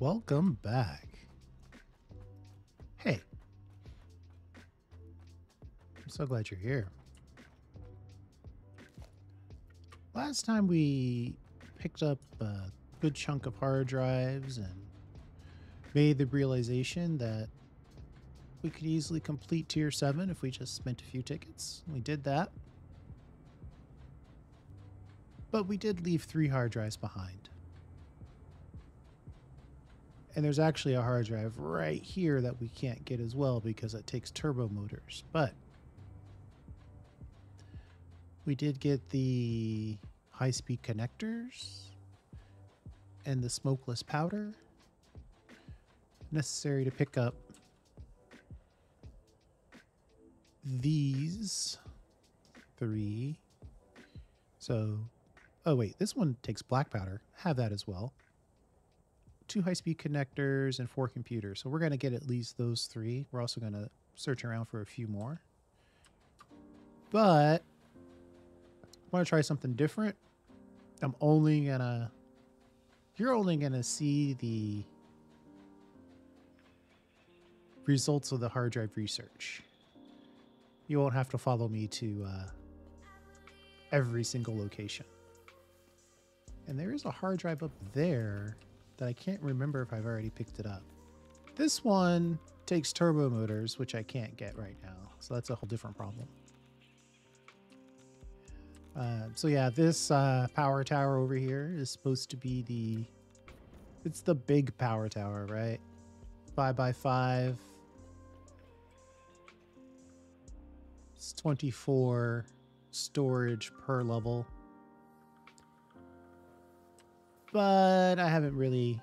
Welcome back. Hey. I'm so glad you're here. Last time we picked up a good chunk of hard drives and made the realization that we could easily complete tier 7 if we just spent a few tickets. We did that. But we did leave 3 hard drives behind. And there's actually a hard drive right here that we can't get as well because it takes turbo motors. But we did get the high-speed connectors and the smokeless powder necessary to pick up these 3. So, oh wait, this one takes black powder. Have that as well. 2 high-speed connectors and 4 computers. So we're going to get at least those 3. We're also going to search around for a few more. But I want to try something different. You're only going to see the results of the hard drive research. You won't have to follow me to every single location. And there is a hard drive up there that I can't remember if I've already picked it up. This one takes turbo motors, which I can't get right now. So that's a whole different problem. So yeah, this power tower over here is supposed to be it's the big power tower, right? 5x5. It's 24 storage per level. But I haven't really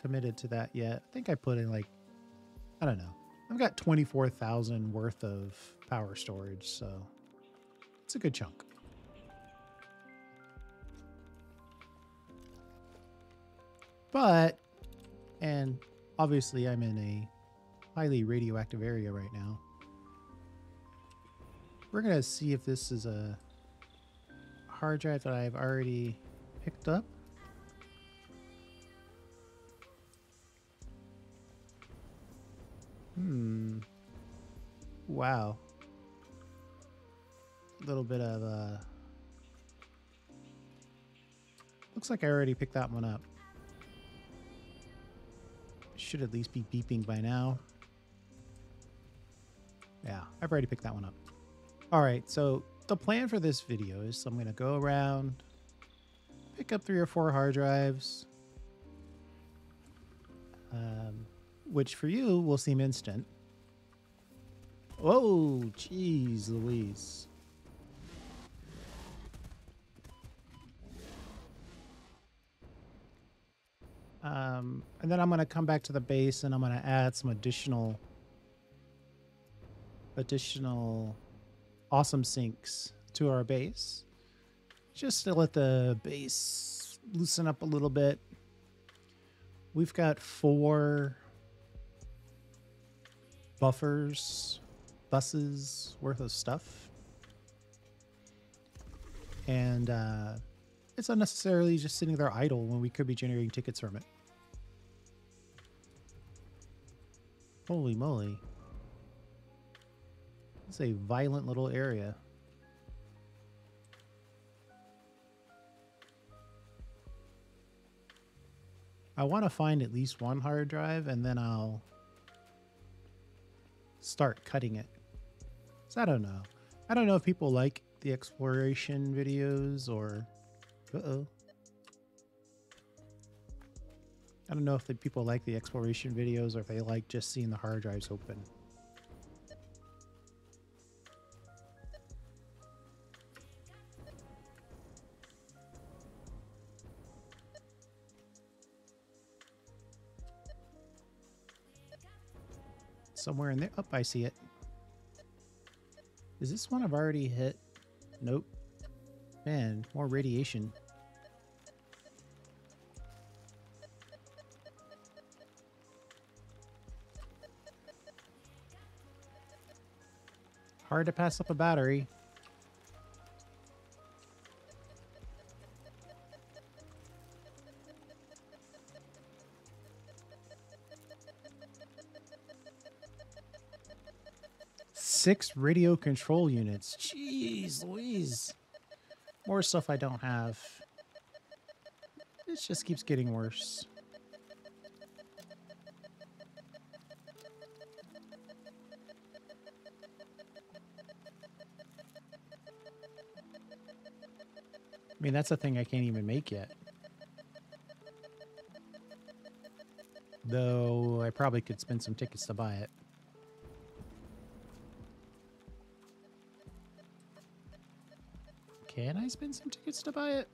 committed to that yet. I think I put in like, I don't know. I've got 24,000 worth of power storage, so it's a good chunk. But, and obviously I'm in a highly radioactive area right now. We're gonna see if this is a hard drive that I've already picked up. Wow. A little bit of looks like I already picked that one up. Should at least be beeping by now. Yeah, I've already picked that one up. All right, so the plan for this video is I'm going to go around, pick up 3 or 4 hard drives, which for you will seem instant. Whoa, jeez Louise. And then I'm going to come back to the base and I'm going to add some additional awesome sinks to our base, just to let the base loosen up a little bit. We've got 4 buses worth of stuff, and it's unnecessarily just sitting there idle when we could be generating tickets from it. Holy moly, it's a violent little area. I want to find at least 1 hard drive and then I'll start cutting it. So I don't know if people like the exploration videos or I don't know if the people like the exploration videos or if they like just seeing the hard drives open. Somewhere in there. Oh, I see it. Is this one I've already hit? Nope. Man, more radiation. Hard to pass up a battery. 6 radio control units. Jeez Louise. More stuff I don't have. It just keeps getting worse. I mean, that's a thing I can't even make yet. Though I probably could spend some tickets to buy it. Can I spend some tickets to buy it?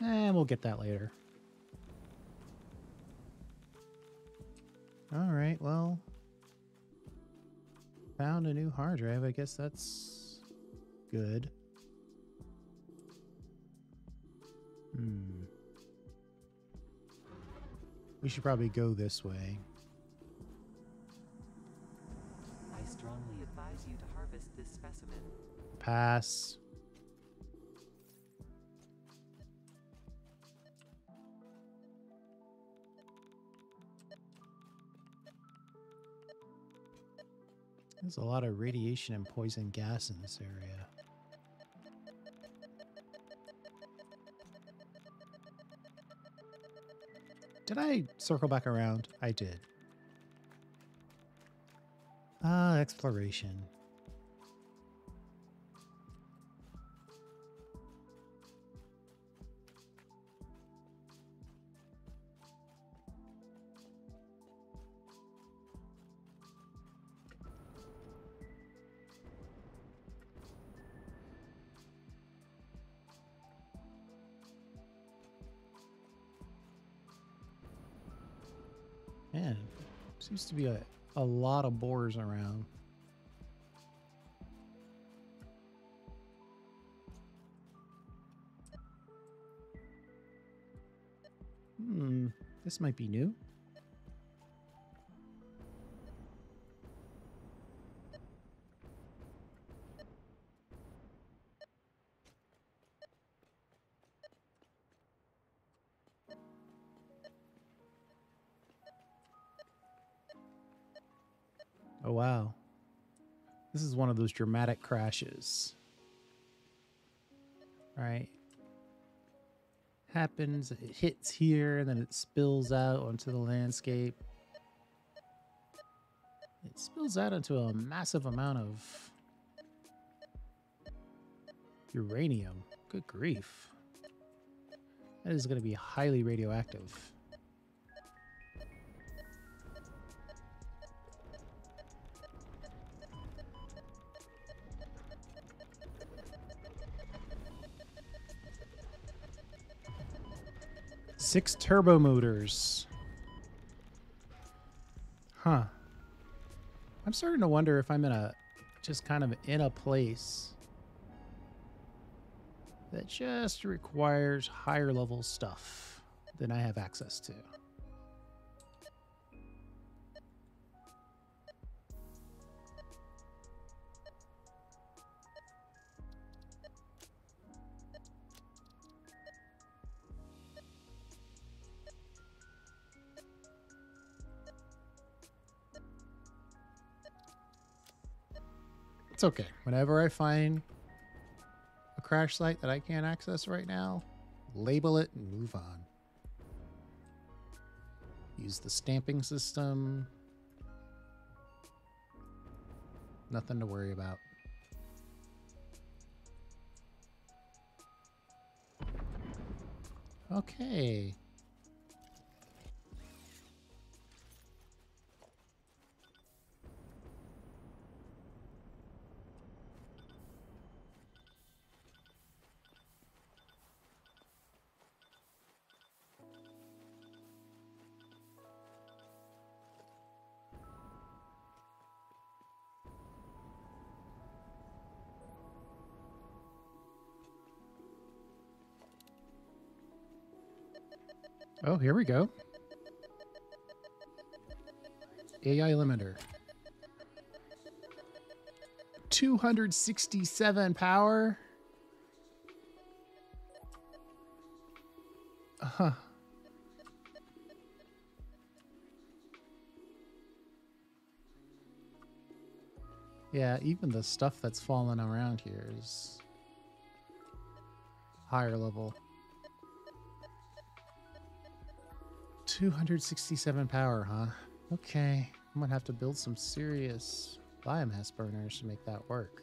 And we'll get that later. All right, well, found a new hard drive. I guess that's good. We should probably go this way. I strongly advise you to harvest this specimen. Pass. There's a lot of radiation and poison gas in this area. Did I circle back around? I did. Ah, exploration. Man, seems to be a lot of boars around. This might be new. Oh, wow. This is one of those dramatic crashes. Right? Happens, it hits here, and then it spills out onto the landscape. It spills out into a massive amount of uranium. Good grief. That is going to be highly radioactive. Six turbo motors. Huh. I'm starting to wonder if I'm in a just kind of in a place that just requires higher level stuff than I have access to. Okay, whenever I find a crash site that I can't access right now, label it and move on. Use the stamping system. Nothing to worry about. Okay. Oh, here we go. AI limiter. 267 power. Uh-huh. Yeah, even the stuff that's fallen around here is higher level. 267 power, huh? Okay, I'm gonna have to build some serious biomass burners to make that work.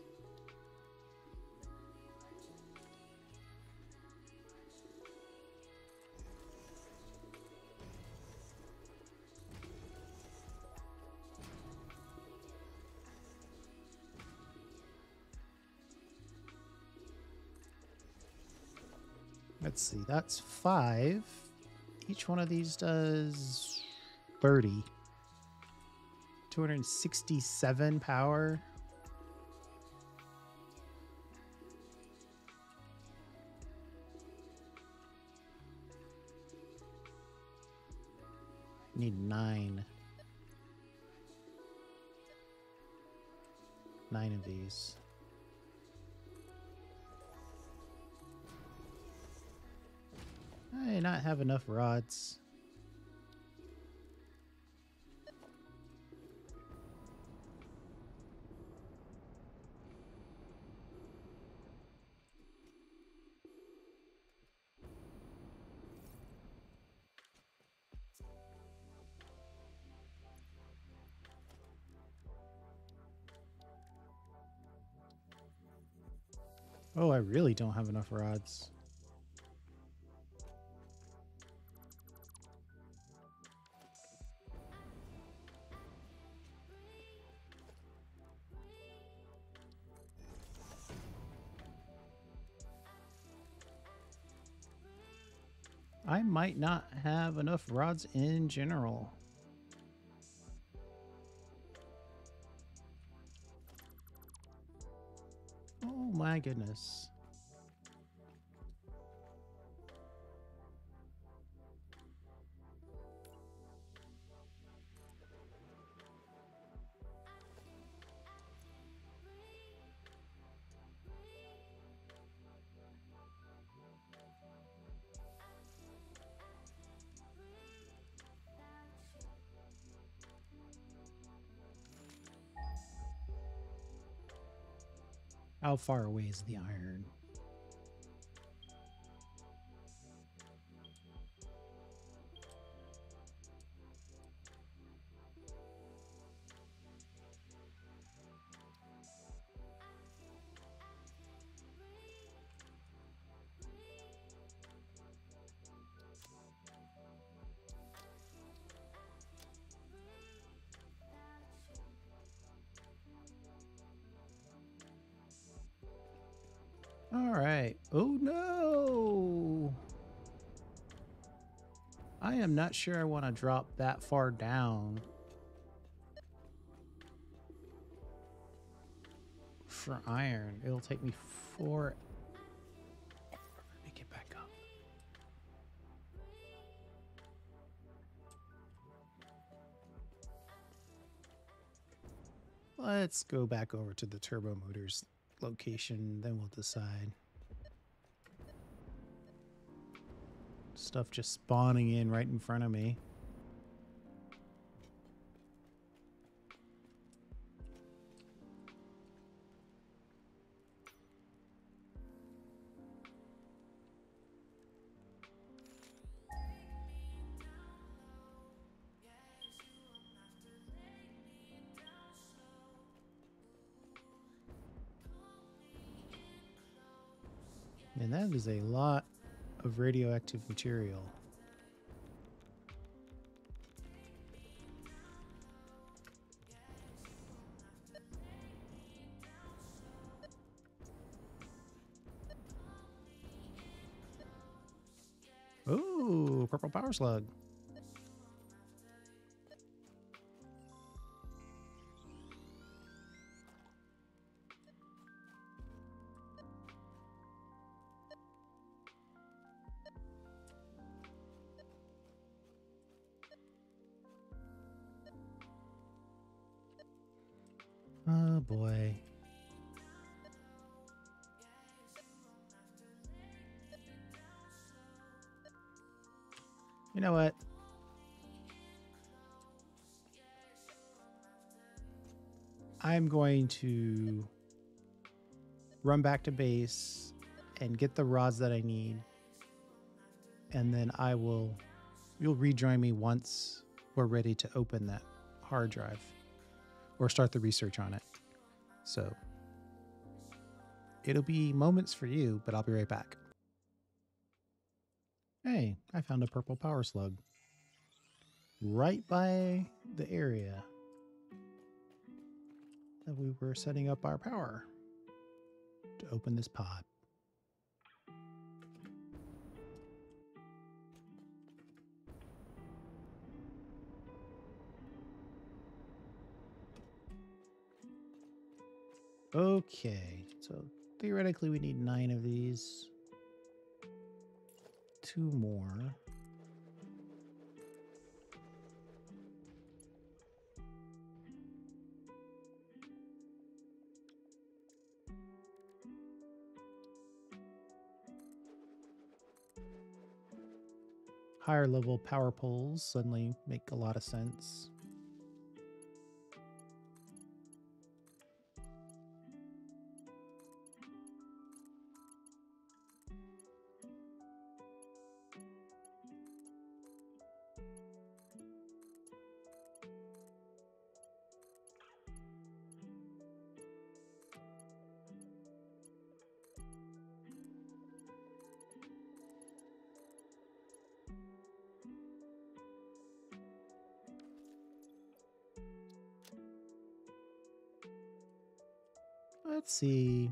Let's see, that's 5. Each one of these does 30. 267 power. Need 9. 9 of these. I do not have enough rods. Oh, I really don't have enough rods. I might not have enough rods in general. Oh my goodness. How far away is the iron? All right. Oh no! I am not sure I want to drop that far down for iron. It'll take me 4. Let me get back up. Let's go back over to the turbo motors location, then we'll decide. Stuff just spawning in right in front of me. And that is a lot of radioactive material. Ooh, purple power slug. Oh boy. You know what? I I'm going to run back to base and get the rods that I need. And then you'll rejoin me once we're ready to open that hard drive or start the research on it. So it'll be moments for you, but I'll be right back. Hey, I found a purple power slug right by the area that we were setting up our power to open this pod. Okay, so theoretically we need 9 of these. 2 more. Higher level power poles suddenly make a lot of sense. Let's see,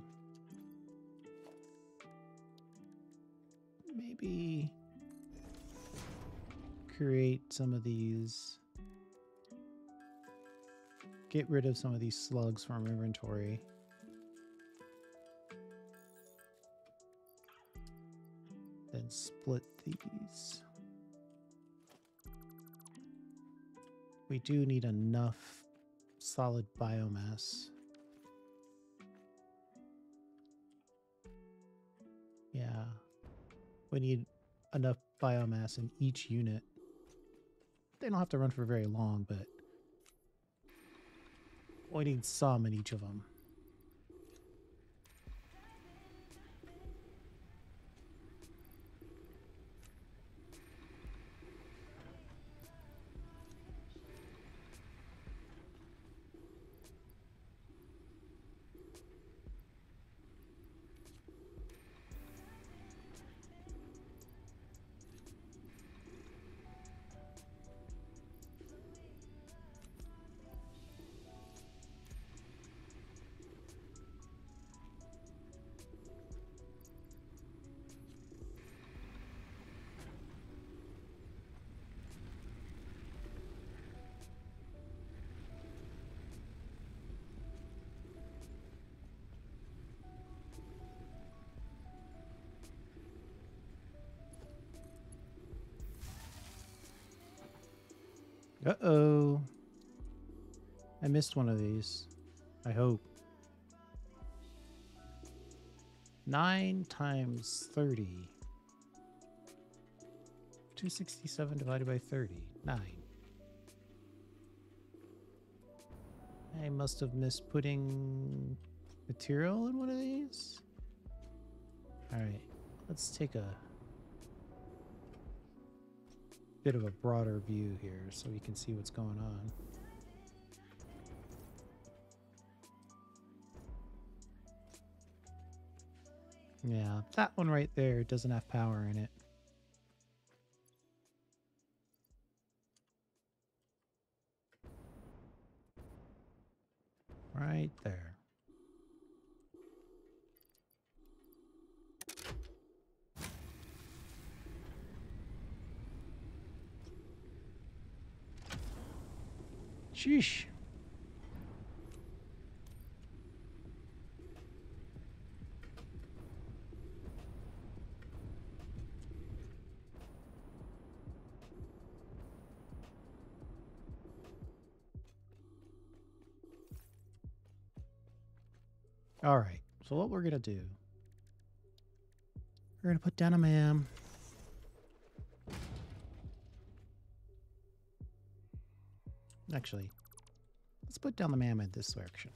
maybe create some of these, get rid of some of these slugs from inventory. Then split these. We do need enough solid biomass. Yeah, we need enough biomass in each unit. They don't have to run for very long, but we need some in each of them. Uh-oh. I missed one of these. I hope. 9 times 30. 267 divided by 30. 9. I must have missed putting material in one of these. Alright. Let's take a bit of a broader view here so we can see what's going on. Yeah, that one right there doesn't have power in it. Right there. Sheesh. All right, so what we're gonna do, we're gonna put down a man. Actually, let's put down the mammoth this direction.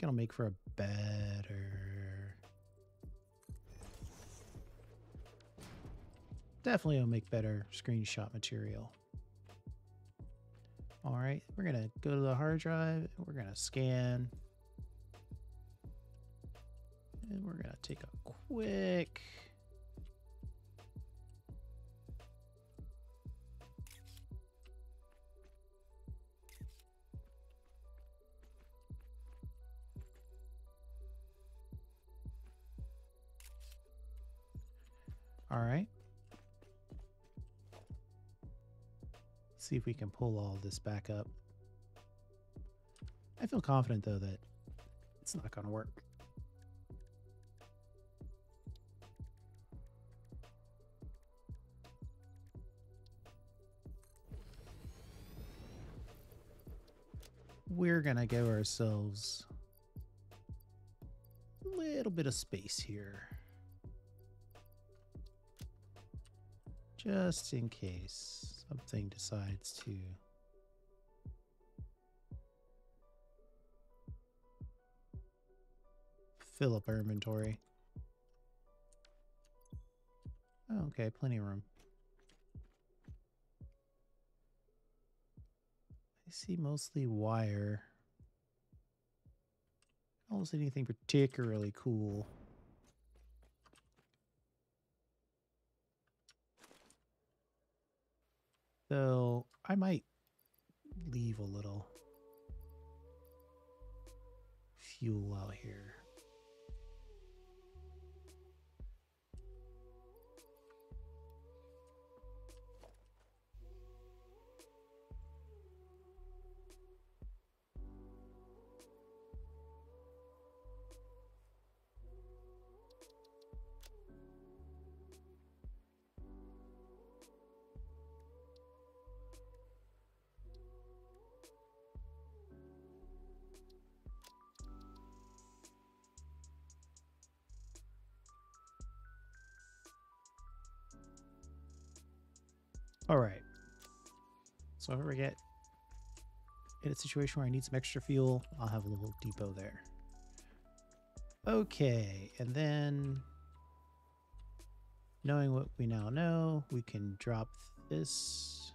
think it'll make for a better... Definitely it'll make better screenshot material. All right, we're gonna go to the hard drive, we're gonna scan, and we're gonna take a quick all right. See if we can pull all this back up. I feel confident though that it's not going to work. We're going to give ourselves a little bit of space here, just in case something decides to fill up our inventory. Oh, okay, plenty of room. I see mostly wire. I don't see anything particularly cool. So I might leave a little fuel out here. All right, so if I ever get in a situation where I need some extra fuel, I'll have a little depot there. Okay, and then knowing what we now know, we can drop this,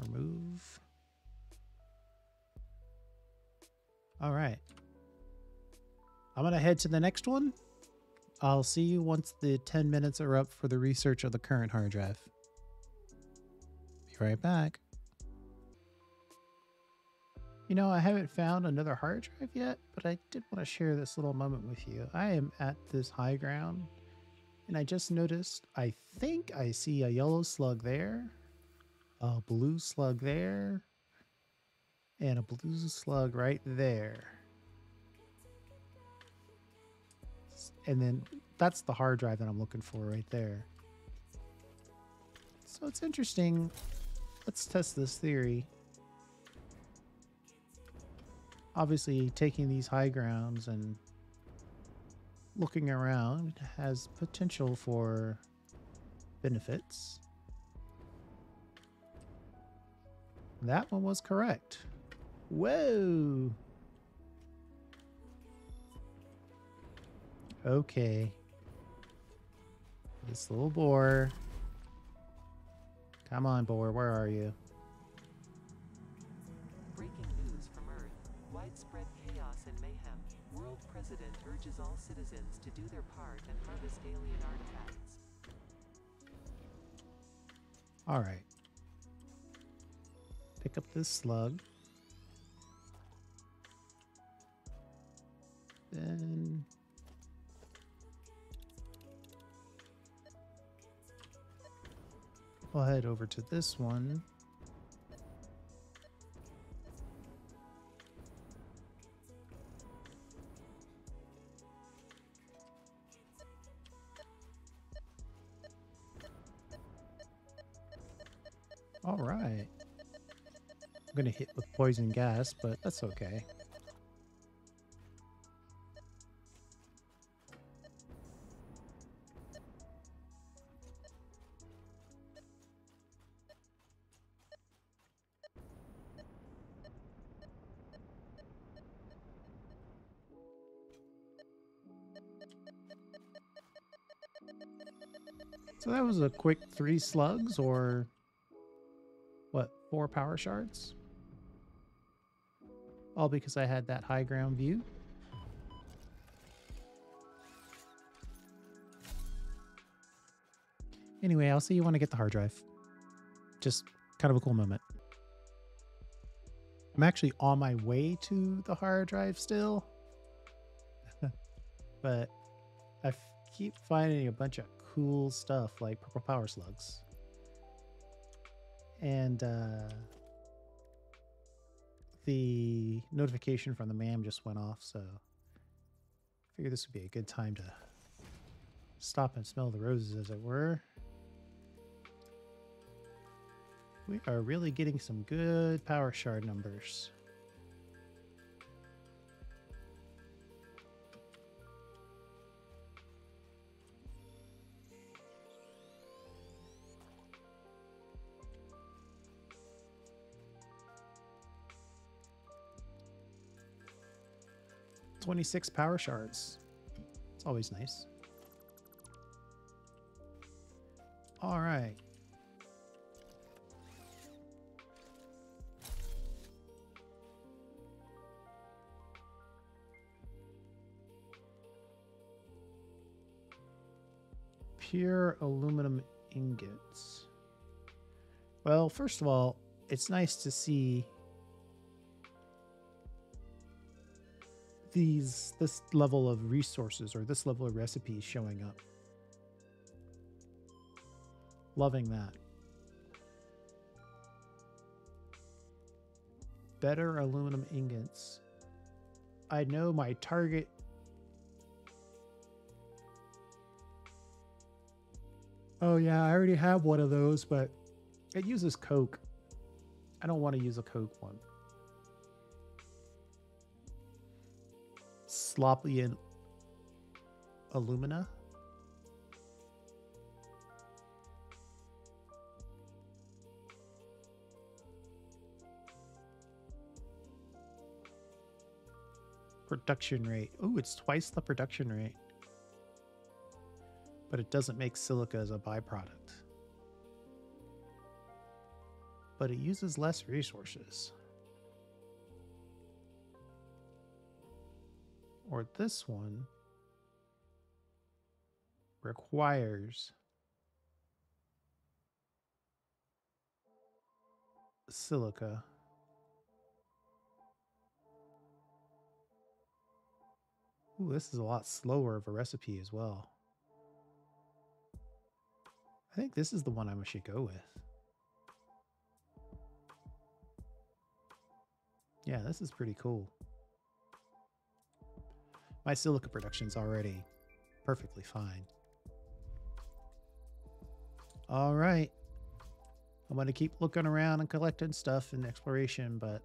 remove. All right, I'm gonna head to the next one. I'll see you once the 10 minutes are up for the research of the current hard drive. Be right back. You know, I haven't found another hard drive yet, but I did want to share this little moment with you. I am at this high ground, and I just noticed, I think I see a yellow slug there, a blue slug there, and a blue slug right there. And then that's the hard drive that I'm looking for right there. So it's interesting. Let's test this theory. Obviously, taking these high grounds and looking around has potential for benefits. That one was correct. Whoa. Okay, this little boar. Come on, boar, where are you? Breaking news from Earth. Widespread chaos and mayhem. World president urges all citizens to do their part and harvest alien artifacts. All right. Pick up this slug. Then... we'll head over to this one. All right. I'm going to hit with poison gas, but that's okay. So that was a quick 3 slugs, or what, 4 power shards? All because I had that high ground view. Anyway, I'll see you when I get the hard drive. Just kind of a cool moment. I'm actually on my way to the hard drive still. But I keep finding a bunch of cool stuff like purple power slugs. And the notification from the MAM just went off, so I figured this would be a good time to stop and smell the roses, as it were. We are really getting some good power shard numbers. That's 26 power shards. It's always nice. All right. Pure aluminum ingots. Well, first of all, it's nice to see this level of resources or this level of recipes showing up. Loving that. Better aluminum ingots. I know my target . Oh yeah, I already have one of those, but it uses coke. I don't want to use a coke one. Sloppy and alumina. Production rate. Oh, it's twice the production rate. But it doesn't make silica as a byproduct. But it uses less resources. Or this one requires silica. Ooh, this is a lot slower of a recipe as well. I think this is the one I should go with. Yeah, this is pretty cool. My silica production's already perfectly fine. All right. I'm going to keep looking around and collecting stuff in exploration, but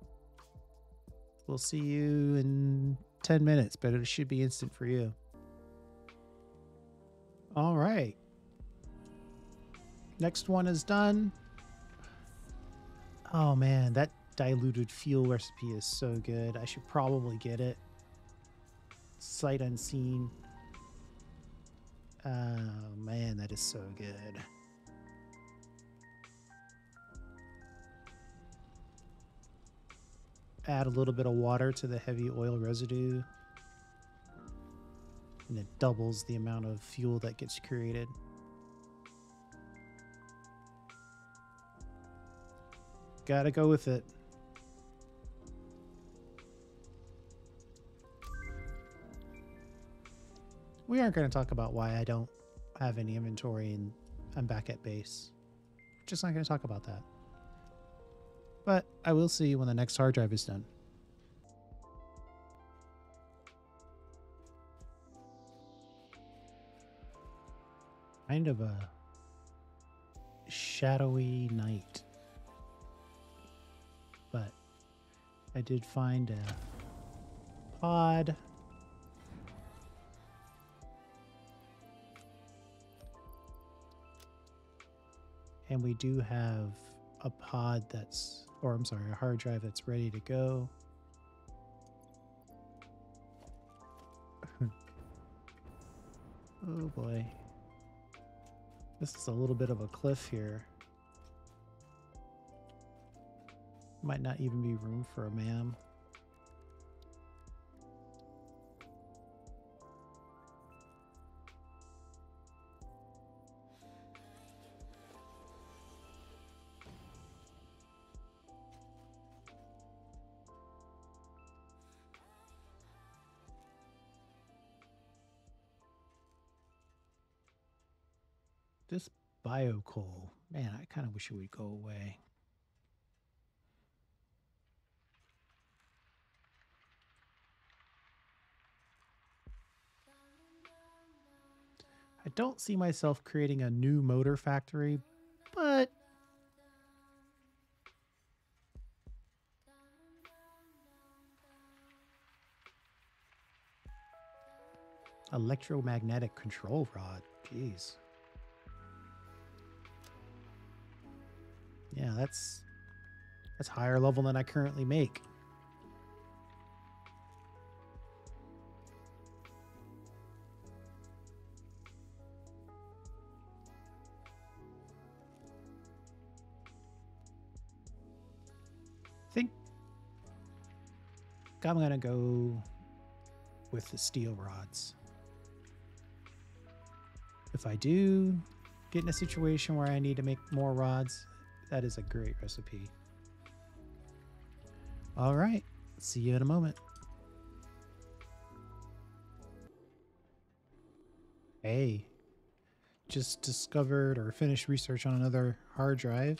we'll see you in 10 minutes, but it should be instant for you. All right. Next one is done. Oh man, that diluted fuel recipe is so good. I should probably get it. Sight unseen. Oh man, that is so good. Add a little bit of water to the heavy oil residue, and it doubles the amount of fuel that gets created. Gotta go with it. We aren't going to talk about why I don't have any inventory and I'm back at base. We're just not going to talk about that. But I will see you when the next hard drive is done. Kind of a shadowy night. But I did find a pod. And we do have a pod that's, or I'm sorry, a hard drive that's ready to go. Oh boy. This is a little bit of a cliff here. Might not even be room for a MAM. This biocoal, man, I kind of wish it would go away. I don't see myself creating a new motor factory, but electromagnetic control rod, jeez. Yeah, that's higher level than I currently make. I think I'm gonna go with the steel rods. If I do get in a situation where I need to make more rods, that is a great recipe. All right, see you in a moment. Hey, just discovered or finished research on another hard drive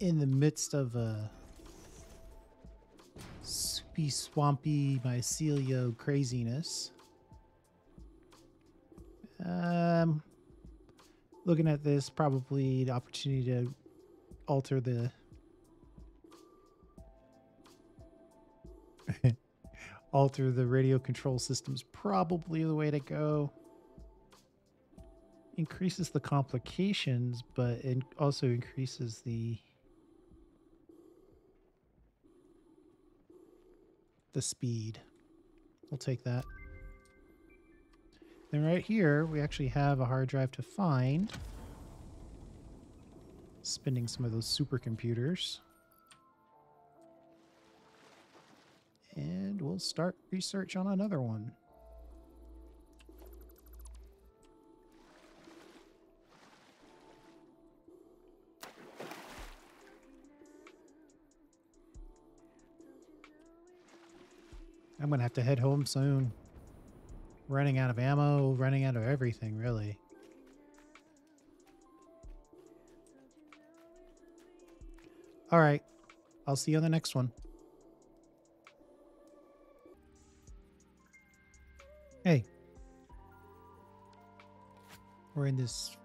in the midst of a soupy, swampy mycelio craziness. Looking at this, probably the opportunity to alter the radio control system's probably the way to go. Increases the complications, but it also increases the speed. We'll take that. Then right here we actually have a hard drive to find. Spinning some of those supercomputers. And we'll start research on another one. I'm gonna have to head home soon. Running out of ammo, running out of everything, really. All right, I'll see you on the next one. Hey. We're in this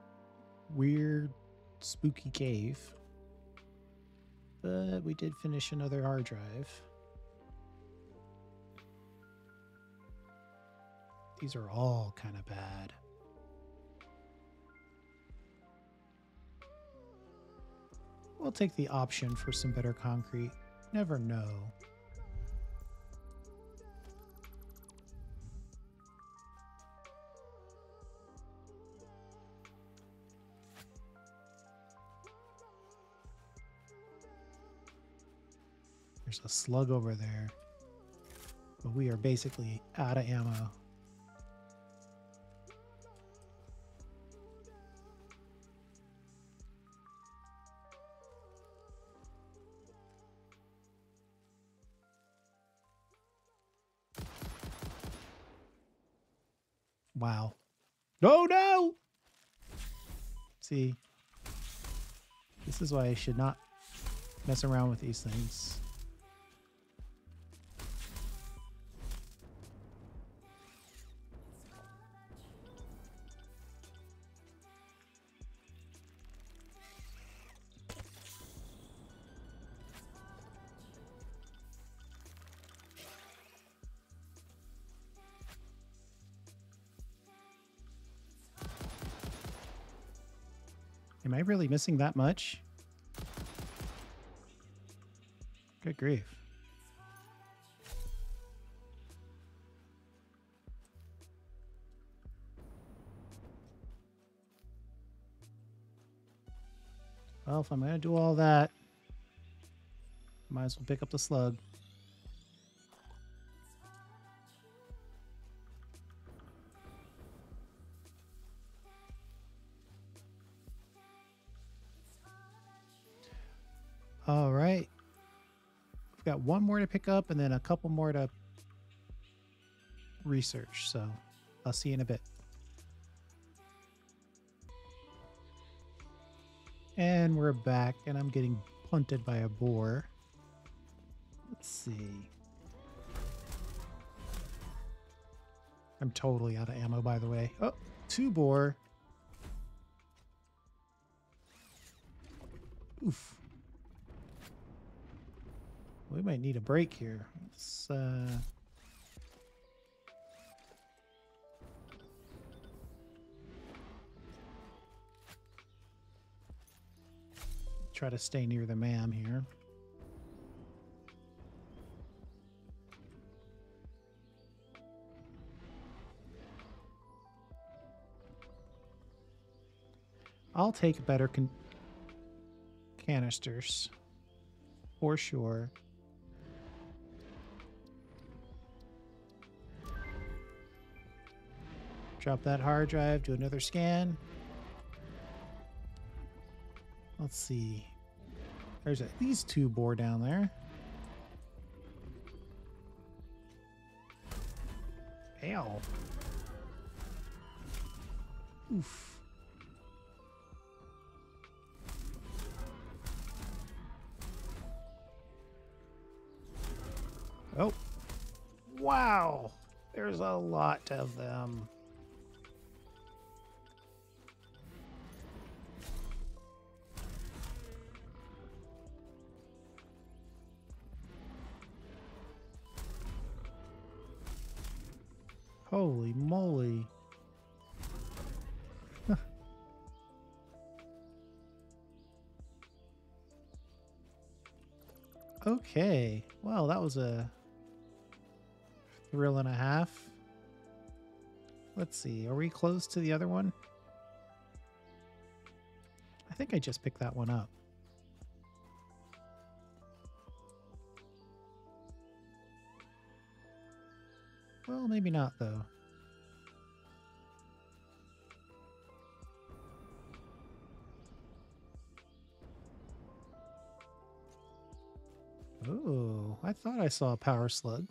weird, spooky cave. But we did finish another hard drive. These are all kind of bad. We'll take the option for some better concrete. Never know. There's a slug over there, but we are basically out of ammo. Wow. Oh, no! See, this is why I should not mess around with these things. Am I really missing that much? Good grief. Well, if I'm going to do all that, might as well pick up the slug. All right. We've got one more to pick up and then a couple more to research. So I'll see you in a bit. And we're back, and I'm getting punted by a boar. Let's see. I'm totally out of ammo, by the way. Oh, two boar. Oof. We might need a break here. Let's, try to stay near the ma'am here. I'll take better canisters for sure. Drop that hard drive, do another scan. Let's see. There's at least two boar down there. Ow. Oof. Oh. Wow. There's a lot of them. Holy moly. Huh. Okay. Well, that was a thrill and a half. Let's see. Are we close to the other one? I think I just picked that one up. Well, maybe not, though. Oh, I thought I saw a power slug.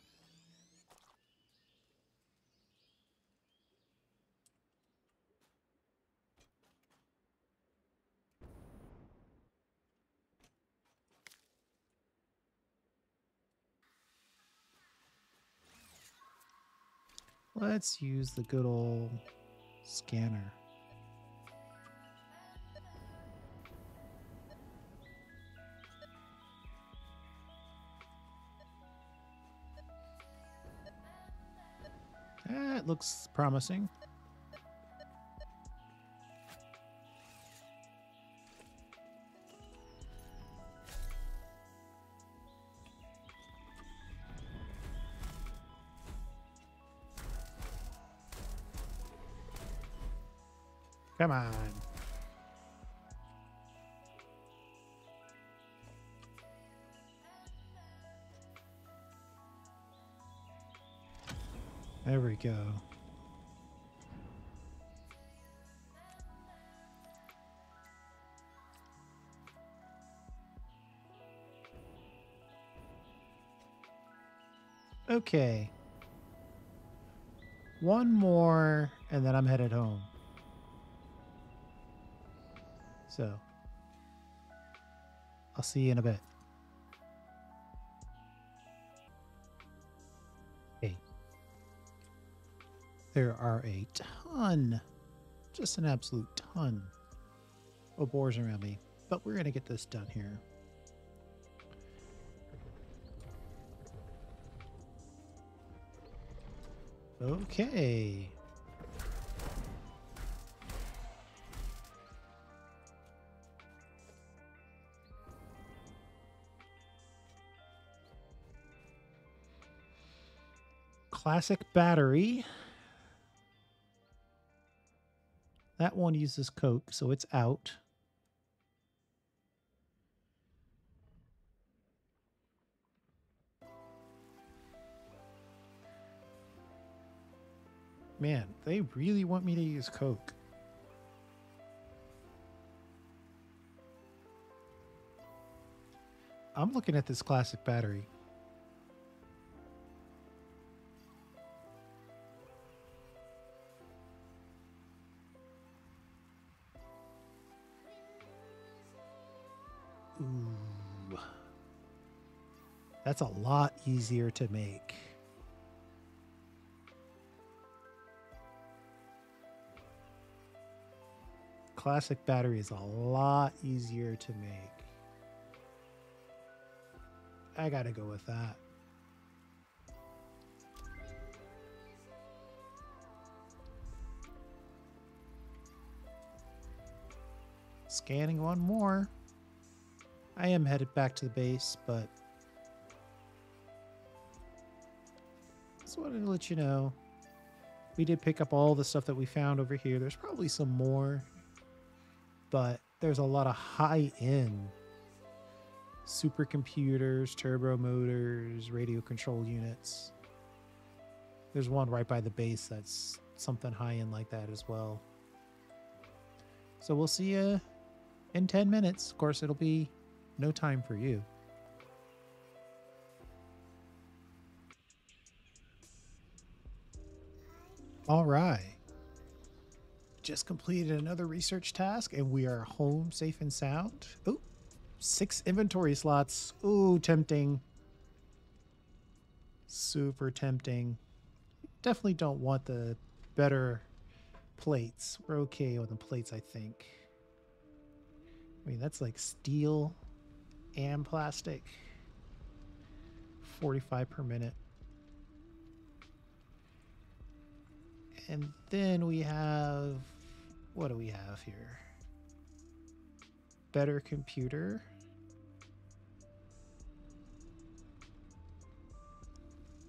Let's use the good old scanner. That looks promising. Come on. There we go. Okay. One more, and then I'm headed home. So, I'll see you in a bit. Hey. There are a ton, just an absolute ton of boars around me, but we're going to get this done here. Okay. Classic battery. That one uses coke, so it's out. Man, they really want me to use coke. I'm looking at this classic battery. Ooh. That's a lot easier to make. Classic battery is a lot easier to make. I gotta go with that. Scanning one more. I am headed back to the base, but just wanted to let you know we did pick up all the stuff that we found over here. There's probably some more, but there's a lot of high-end supercomputers, turbo motors, radio control units. There's one right by the base that's something high-end like that as well. So we'll see you in 10 minutes. Of course, it'll be no time for you. All right. Just completed another research task and we are home safe and sound. Oh, 6 inventory slots. Ooh, tempting. Super tempting. Definitely don't want the better plates. We're okay with the plates, I think. I mean, that's like steel and plastic. 45 per minute. And then we have, what do we have here? Better computer.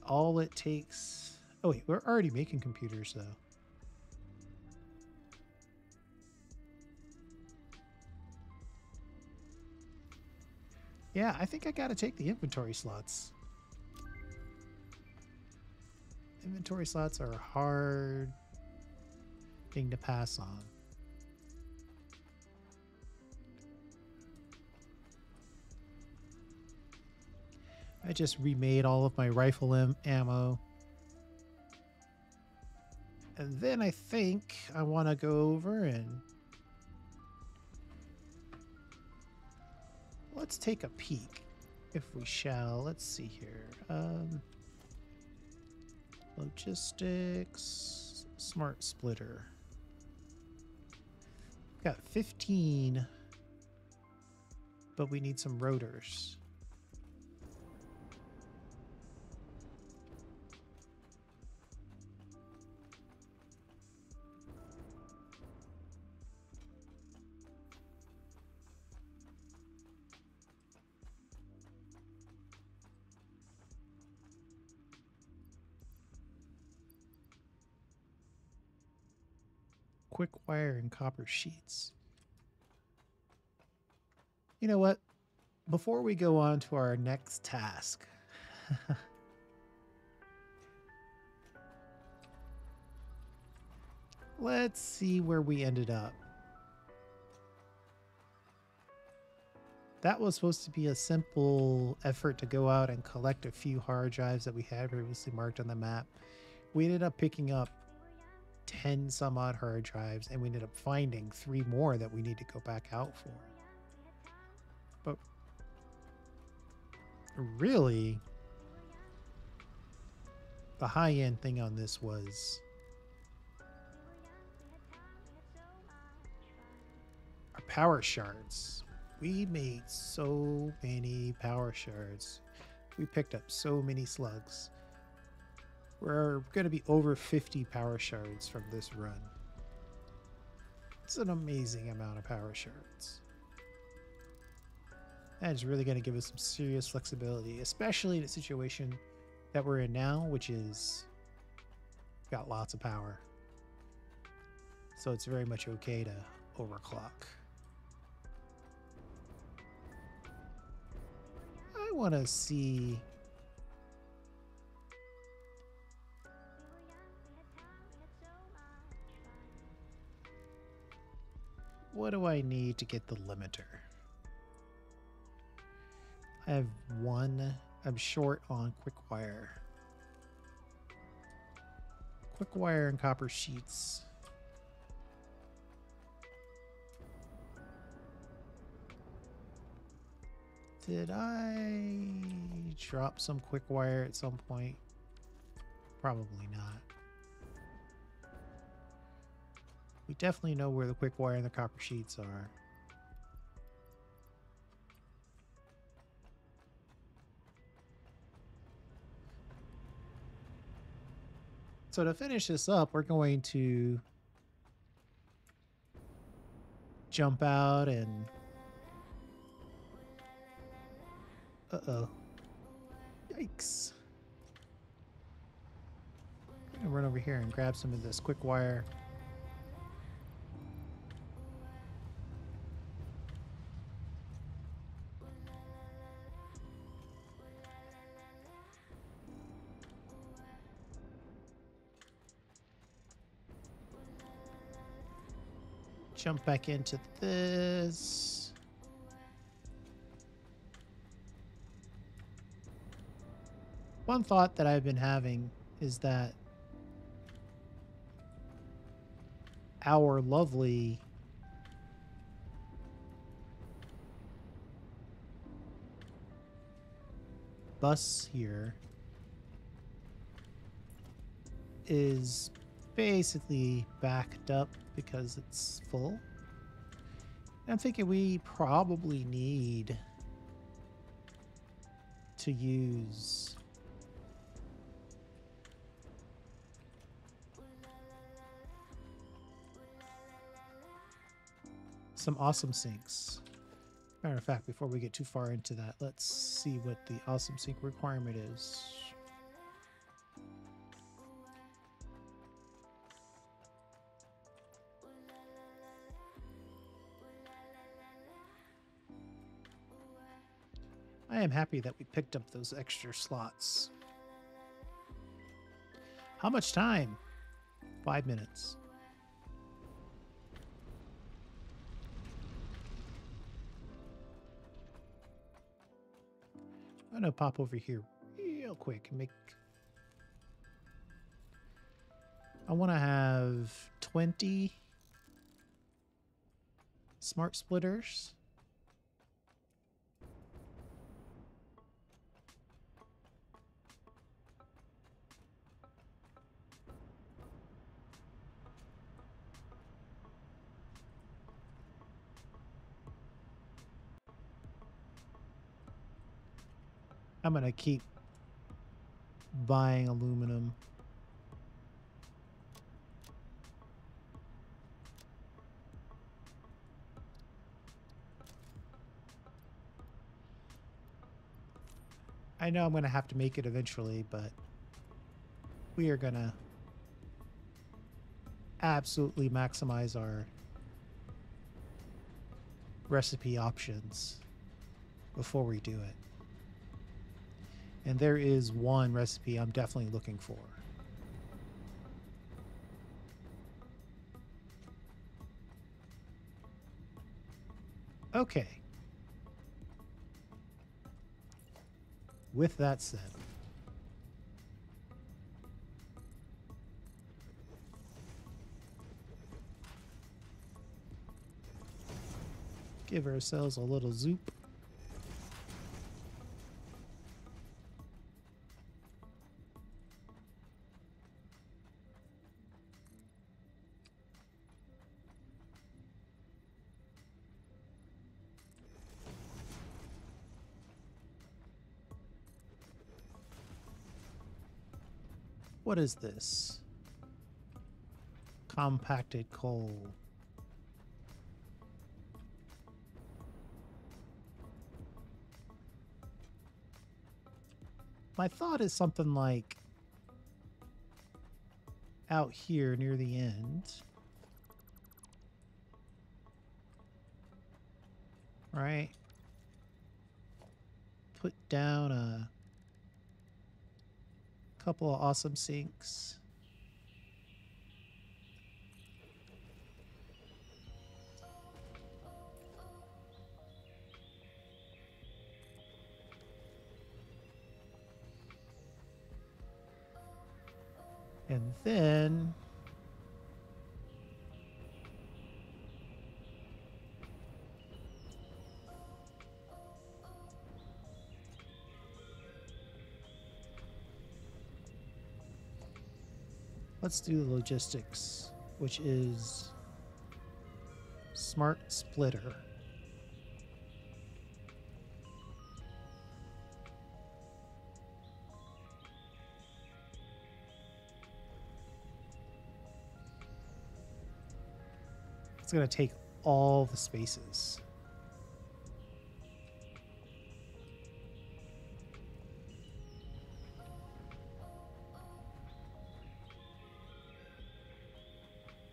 All it takes, oh wait, we're already making computers though. Yeah, I think I gotta take the inventory slots. Inventory slots are a hard thing to pass on. I just remade all of my rifle ammo. And then I think I want to go over and let's take a peek, if we shall. Let's see here. Logistics, smart splitter. Got 15, but we need some rotors. Quick wire and copper sheets. You know what? Before we go on to our next task, let's see where we ended up. That was supposed to be a simple effort to go out and collect a few hard drives that we had previously marked on the map. We ended up picking up 10 some odd hard drives and we ended up finding 3 more that we need to go back out for. But really the high-end thing on this was our power shards. We made so many power shards. We picked up so many slugs. We're going to be over 50 power shards from this run. It's an amazing amount of power shards. That is really going to give us some serious flexibility, especially in a situation that we're in now, which is got lots of power. So it's very much okay to overclock. I want to see What do I need to get the limiter? I have one. I'm short on quick wire. Quick wire and copper sheets. Did I drop some quick wire at some point? Probably not. We definitely know where the quick wire and the copper sheets are. So to finish this up, we're going to jump out and... uh-oh. Yikes. I'm gonna run over here and grab some of this quick wire. Jump back into this. One thought that I've been having is that our lovely bus here is basically backed up because it's full. And I'm thinking we probably need to use... some awesome sinks. Matter of fact, before we get too far into that, let's see what the awesome sink requirement is. I am happy that we picked up those extra slots. How much time? 5 minutes. I'm gonna pop over here real quick and make... I wanna have 20 smart splitters. I'm going to keep buying aluminum. I know I'm going to have to make it eventually, but we are going to absolutely maximize our recipe options before we do it. And there is one recipe I'm definitely looking for. Okay. With that said, give ourselves a little zoop. What is this? Compacted coal. My thought is something like out here near the end, right? Put down a couple of awesome sinks. And then let's do logistics, which is smart splitter. It's going to take all the spaces.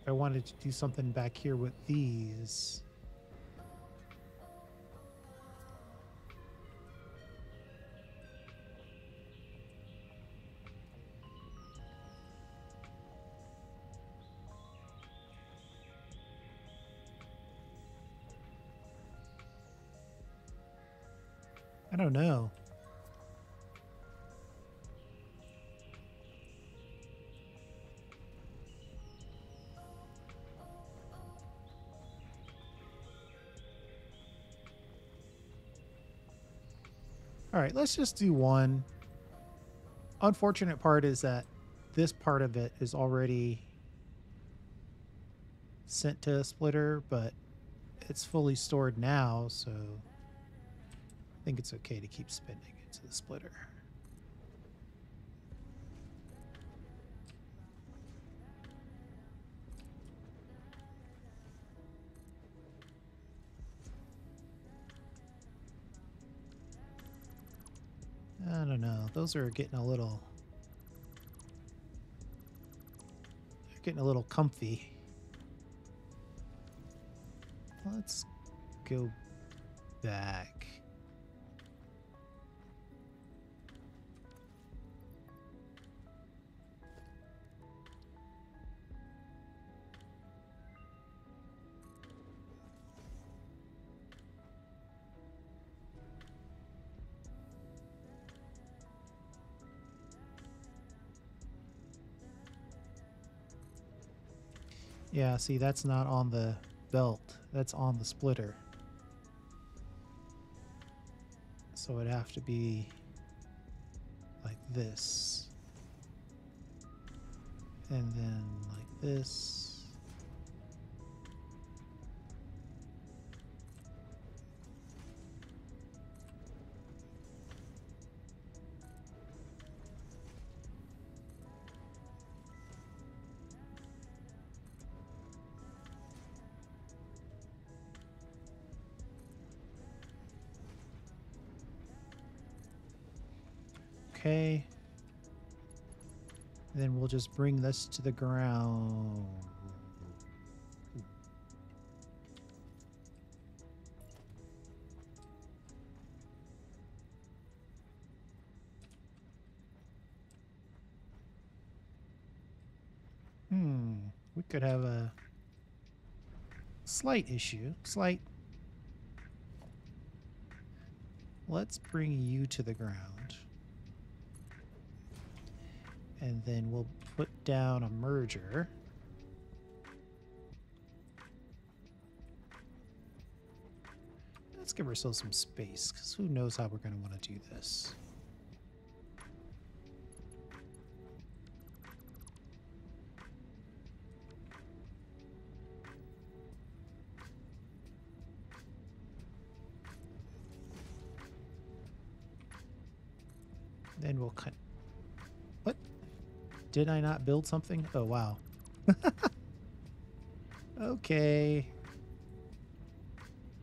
I wanted to do something back here with these. I don't know. All right, let's just do one. Unfortunate part is that this part of it is already sent to a splitter, but it's fully stored now, so I think it's okay to keep spending it to the splitter. I don't know. Those are getting a little... they're getting a little comfy. Let's go back. Yeah, see, that's not on the belt. That's on the splitter. So it'd have to be like this. And then like this. Okay, then we'll just bring this to the ground. We could have a slight issue. Slight. Let's bring you to the ground. And then we'll put down a merger. Let's give ourselves some space, because who knows how we're going to want to do this. Then we'll cut. Did I not build something? Oh, wow. Okay.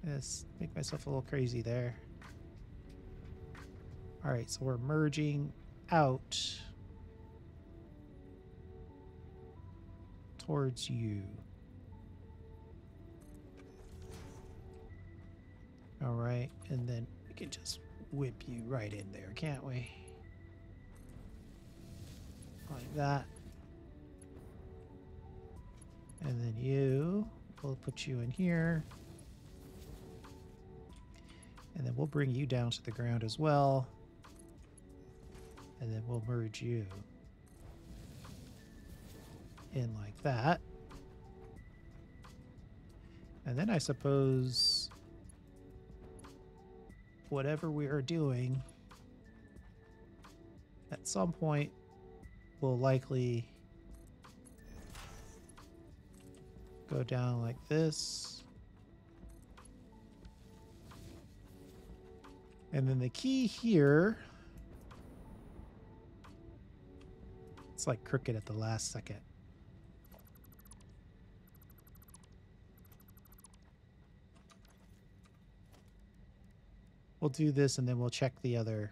Let's make myself a little crazy there. All right, so we're merging out towards you. All right, and then we can just whip you right in there, can't we? Like that. And then you, we'll put you in here. And then we'll bring you down to the ground as well. And then we'll merge you. in like that. And then I suppose whatever we are doing at some point will likely go down like this. And then the key here, it's like crooked at the last second. We'll do this and then we'll check the other.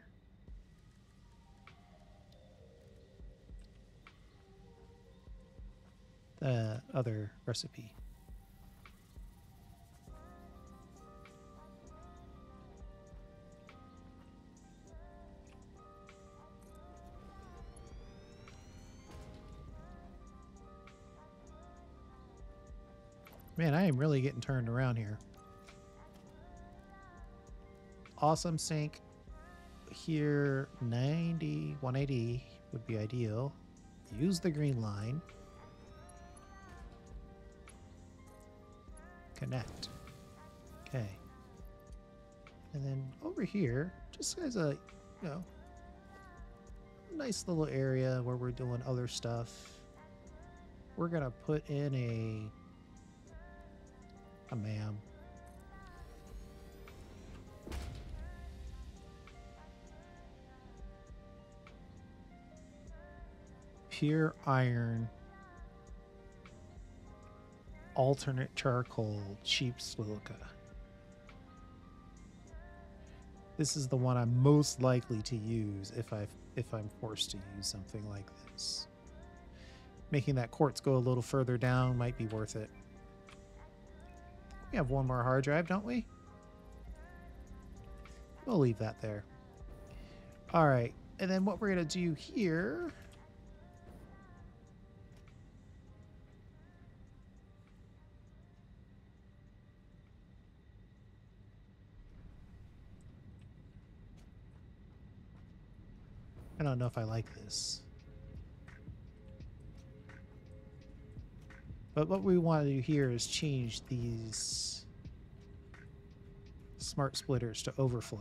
Other recipe. Man, I am really getting turned around here. Awesome sync here. 90, 180 would be ideal. Use the green line. Connect. Okay. And then over here, just as a, you know, nice little area where we're doing other stuff, we're gonna put in a MAM. Pure iron. Alternate charcoal, cheap silica. This is the one I'm most likely to use if I'm forced to use something like this. Making that quartz go a little further down might be worth it. We have one more hard drive, don't we? We'll leave that there. All right, and then what we're gonna do here. I don't know if I like this. But what we want to do here is change these smart splitters to overflow.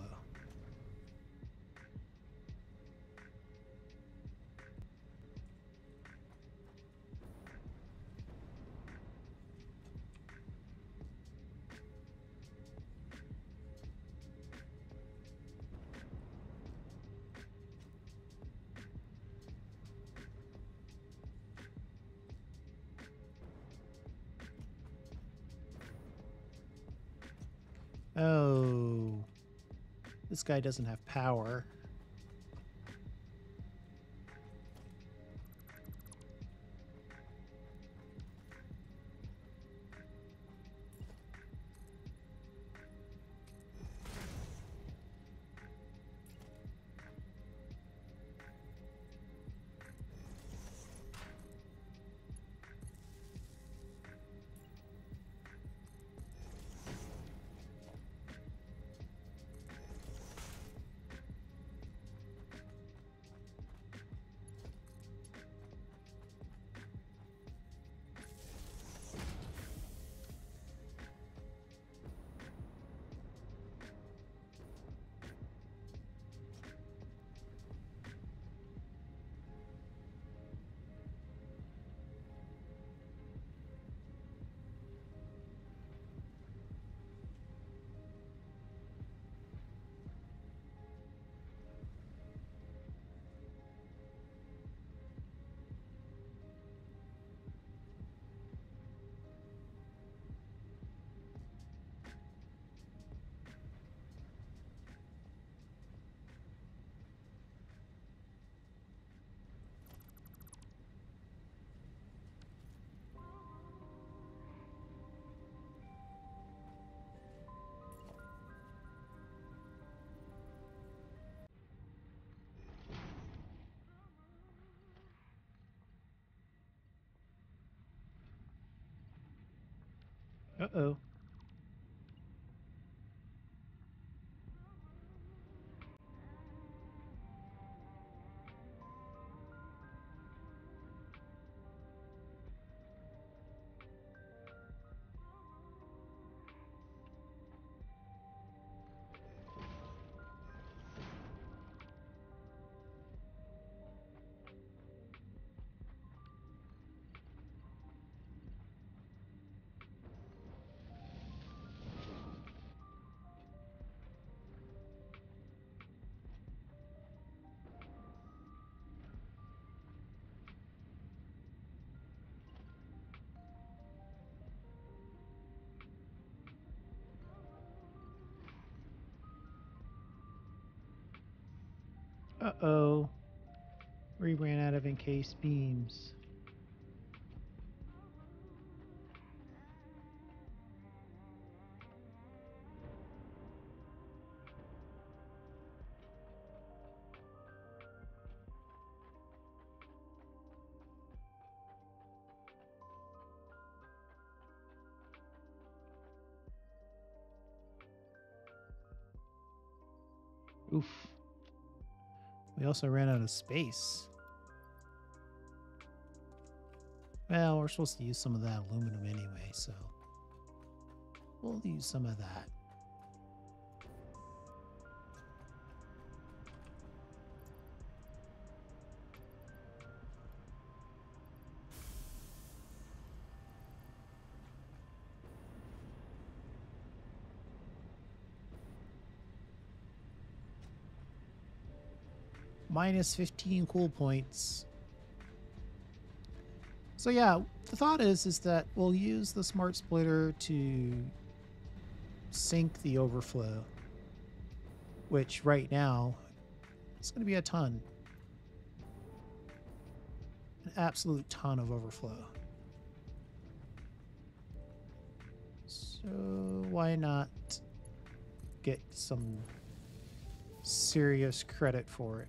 Oh, this guy doesn't have power. Uh-oh. Uh-oh. We ran out of encased beams. Oof. We also ran out of space. Well, we're supposed to use some of that aluminum anyway, so we'll use some of that. Minus 15 cool points. So yeah, the thought is that we'll use the smart splitter to sink the overflow, which right now it's going to be a ton, an absolute ton of overflow. So why not get some serious credit for it?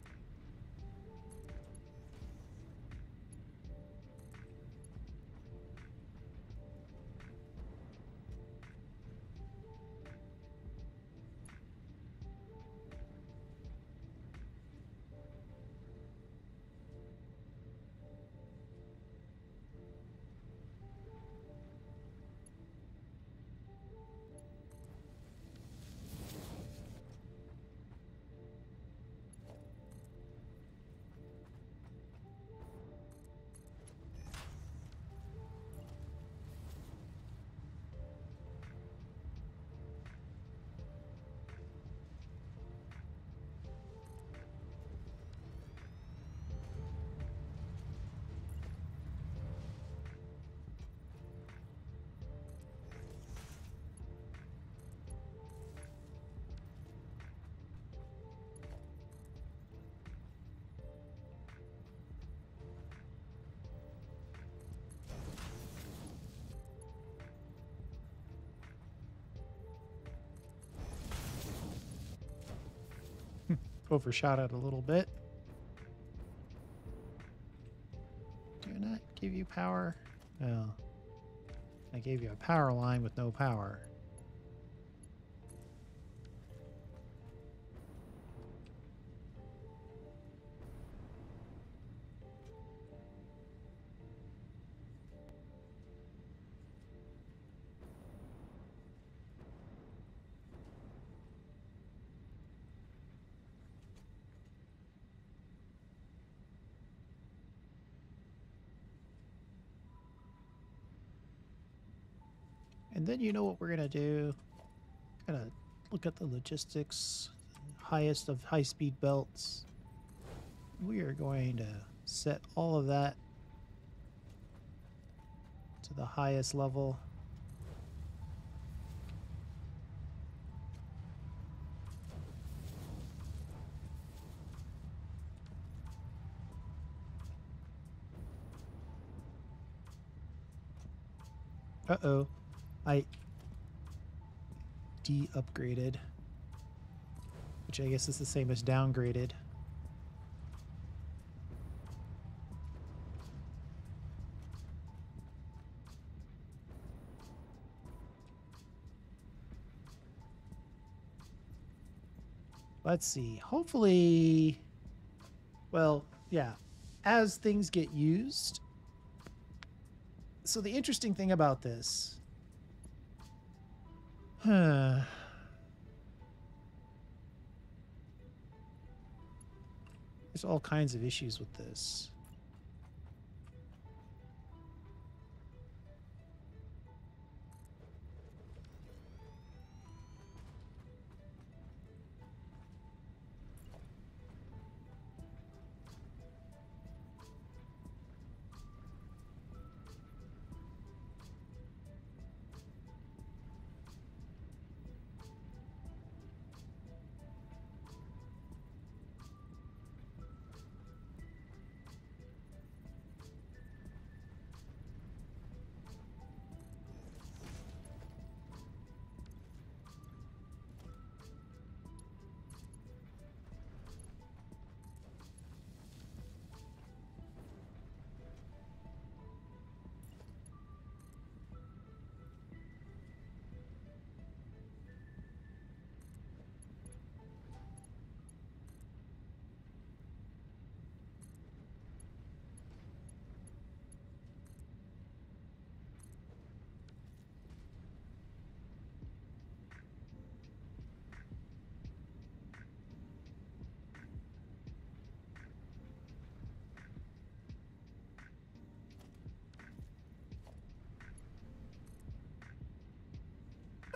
Overshot it a little bit. Do not give you power. No. I gave you a power line with no power. And then you know what we're gonna do? Gonna look at the logistics, highest of high-speed belts. We are going to set all of that to the highest level. Uh-oh. I de-upgraded, which I guess is the same as downgraded. Let's see. Hopefully, well, yeah, as things get used. So the interesting thing about this, there's all kinds of issues with this.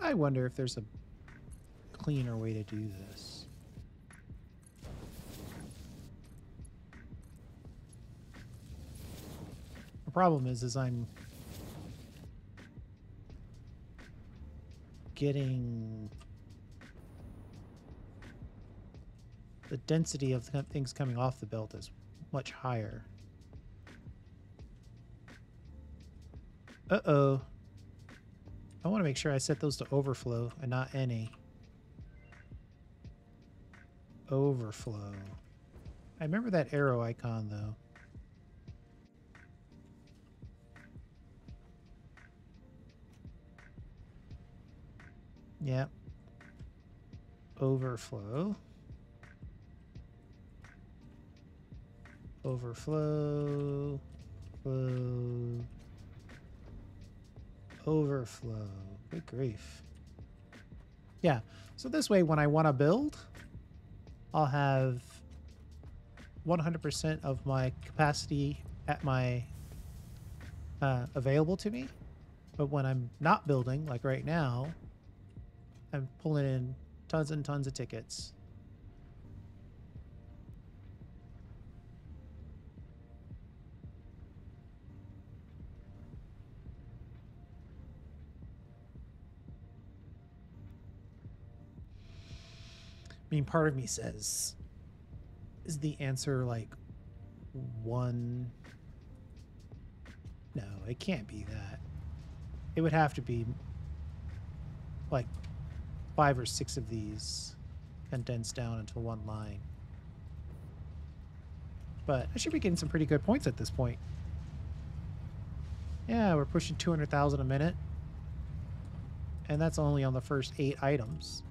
I wonder if there's a cleaner way to do this. The problem is I'm getting the density of things coming off the belt is much higher. Uh-oh. I want to make sure I set those to overflow and not any. Overflow. I remember that arrow icon, though. Yeah. Overflow. Overflow. Flow. Overflow. Good grief. Yeah. So this way, when I want to build, I'll have 100% of my capacity at my available to me. But when I'm not building, like right now, I'm pulling in tons and tons of tickets. I mean, part of me says, is the answer like one? No, it can't be that. It would have to be like 5 or 6 of these condensed down into one line. But I should be getting some pretty good points at this point. Yeah, we're pushing 200,000 a minute. And that's only on the first 8 items.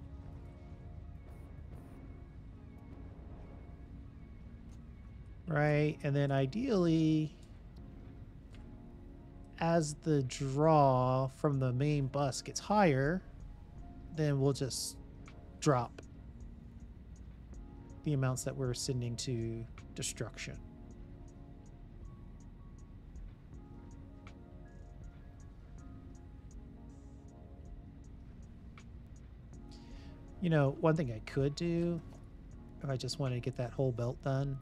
Right, and then ideally, as the draw from the main bus gets higher, then we'll just drop the amounts that we're sending to destruction. You know, one thing I could do, if I just wanted to get that whole belt done,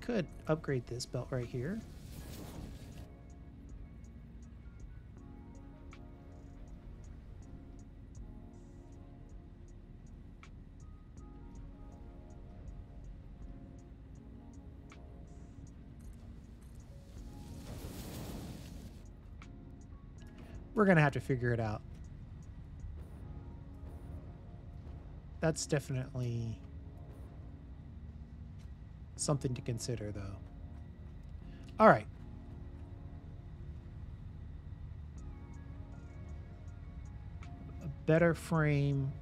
could upgrade this belt right here. We're gonna have to figure it out. That's definitely something to consider, though. All right. A better frame.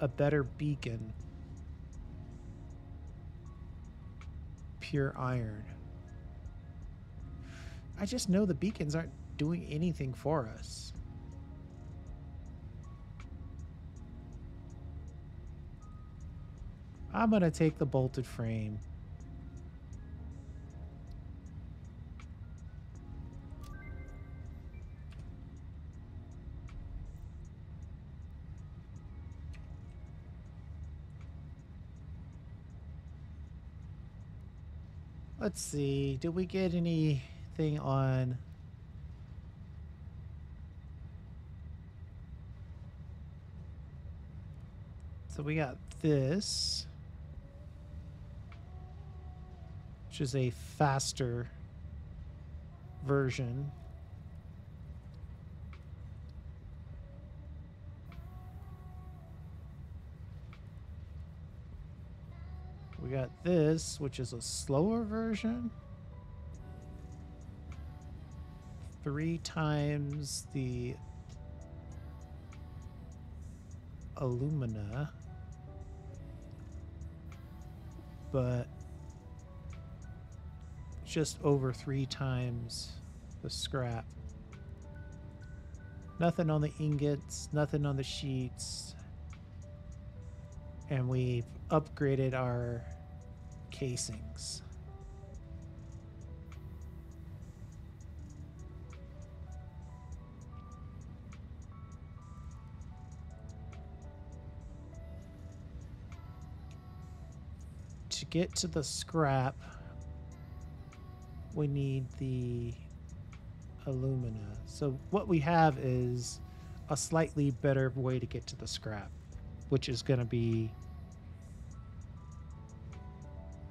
A better beacon. Pure iron. I just know the beacons aren't doing anything for us. I'm going to take the bolted frame. Let's see. Did we get anything on... So we got this, which is a faster version. We got this, which is a slower version. 3 times the alumina, but just over 3 times the scrap. Nothing on the ingots, nothing on the sheets. And we've upgraded our casings. to get to the scrap, we need the alumina. So what we have is a slightly better way to get to the scrap, which is going to be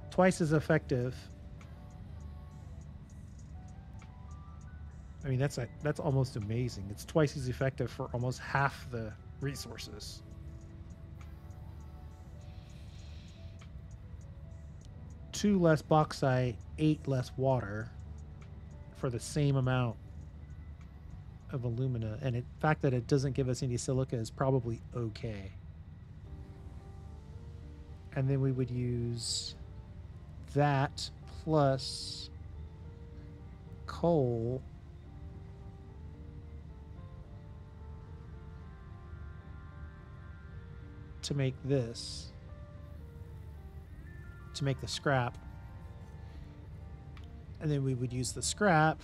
twice as effective. I mean, that's almost amazing. It's twice as effective for almost half the resources. Two less bauxite, 8 less water for the same amount of alumina, and the fact that it doesn't give us any silica is probably okay. And then we would use that plus coal to make this, to make the scrap, and then we would use the scrap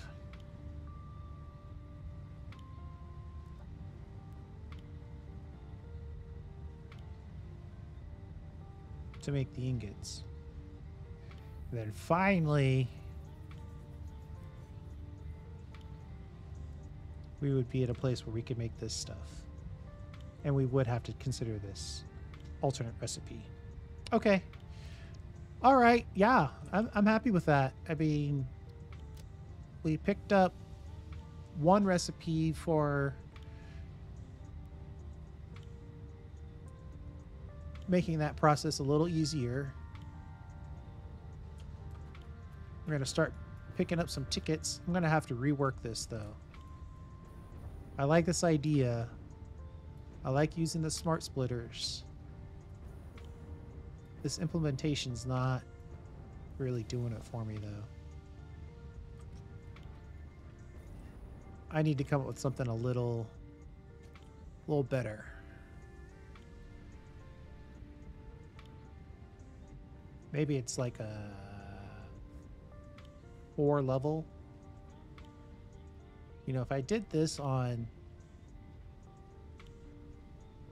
to make the ingots. And then finally we would be at a place where we could make this stuff, and we would have to consider this alternate recipe. Okay. All right. Yeah, I'm happy with that. I mean, we picked up one recipe for making that process a little easier. We're going to start picking up some tickets. I'm going to have to rework this, though. I like this idea. I like using the smart splitters. This implementation's not really doing it for me, though. I need to come up with something a little better. Maybe it's like a 4 level. You know, if I did this on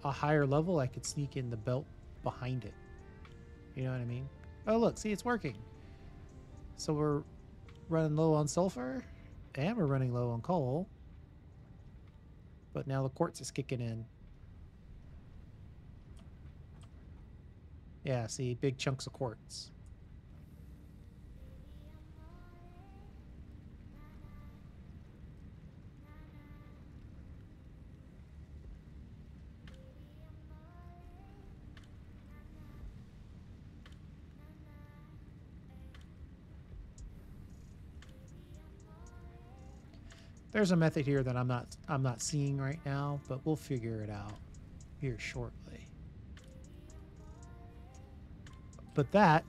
a higher level, I could sneak in the belt behind it. You know what I mean? Oh, look, see, it's working. So we're running low on sulfur, and we're running low on coal. But now the quartz is kicking in. Yeah, see, big chunks of quartz. There's a method here that I'm not seeing right now, but we'll figure it out here shortly. But that,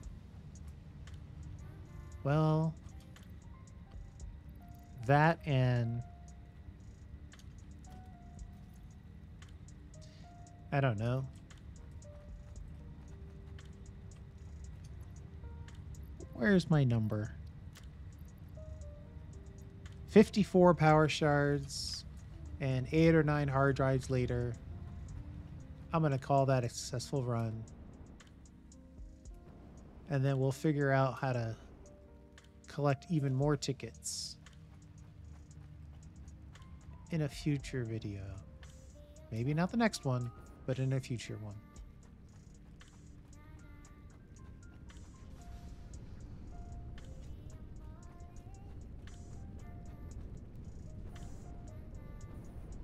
well, that and I don't know. Where's my number? 54 power shards and 8 or 9 hard drives later, I'm going to call that a successful run. And then we'll figure out how to collect even more tickets in a future video. Maybe not the next one, but in a future one.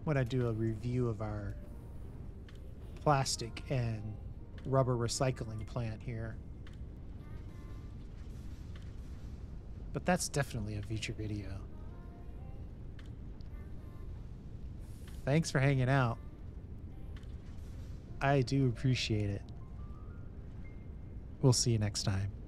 When I do a review of our plastic and rubber recycling plant here. But that's definitely a future video. Thanks for hanging out. I do appreciate it. We'll see you next time.